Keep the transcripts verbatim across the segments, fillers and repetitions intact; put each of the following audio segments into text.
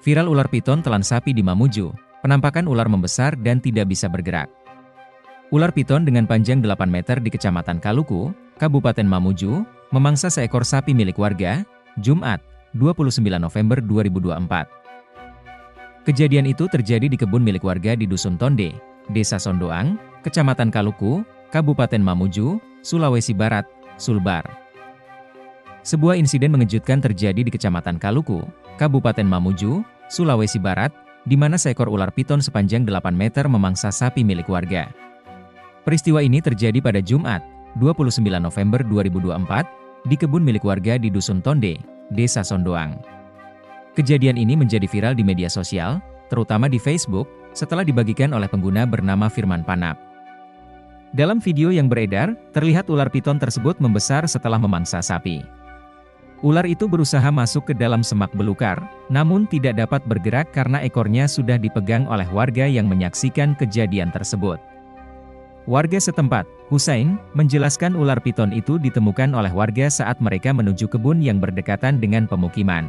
Viral ular piton telan sapi di Mamuju, penampakan ular membesar dan tidak bisa bergerak. Ular piton dengan panjang delapan meter di Kecamatan Kaluku, Kabupaten Mamuju, memangsa seekor sapi milik warga, Jumat, dua puluh sembilan November dua ribu dua puluh empat. Kejadian itu terjadi di kebun milik warga di Dusun Tonde, Desa Sondoang, Kecamatan Kaluku, Kabupaten Mamuju, Sulawesi Barat, Sulbar. Sebuah insiden mengejutkan terjadi di Kecamatan Kaluku, Kabupaten Mamuju, Sulawesi Barat, di mana seekor ular piton sepanjang delapan meter memangsa sapi milik warga. Peristiwa ini terjadi pada Jumat, dua puluh sembilan November dua ribu dua puluh empat, di kebun milik warga di Dusun Tonde, Desa Sondoang. Kejadian ini menjadi viral di media sosial, terutama di Facebook, setelah dibagikan oleh pengguna bernama Firman Pannapp. Dalam video yang beredar, terlihat ular piton tersebut membesar setelah memangsa sapi. Ular itu berusaha masuk ke dalam semak belukar, namun tidak dapat bergerak karena ekornya sudah dipegang oleh warga yang menyaksikan kejadian tersebut. Warga setempat, Husain, menjelaskan ular piton itu ditemukan oleh warga saat mereka menuju kebun yang berdekatan dengan pemukiman.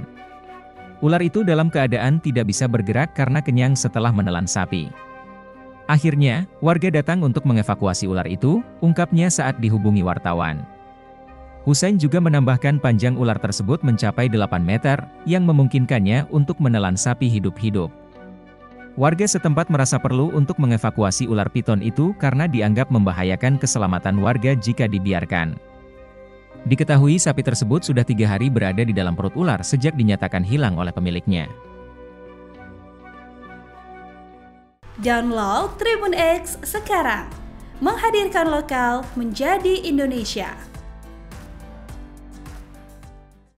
Ular itu dalam keadaan tidak bisa bergerak karena kenyang setelah menelan sapi. Akhirnya, warga datang untuk mengevakuasi ular itu, ungkapnya saat dihubungi wartawan. Husain juga menambahkan panjang ular tersebut mencapai delapan meter, yang memungkinkannya untuk menelan sapi hidup-hidup. Warga setempat merasa perlu untuk mengevakuasi ular piton itu karena dianggap membahayakan keselamatan warga jika dibiarkan. Diketahui sapi tersebut sudah tiga hari berada di dalam perut ular sejak dinyatakan hilang oleh pemiliknya. Download TribunX sekarang, menghadirkan lokal menjadi Indonesia.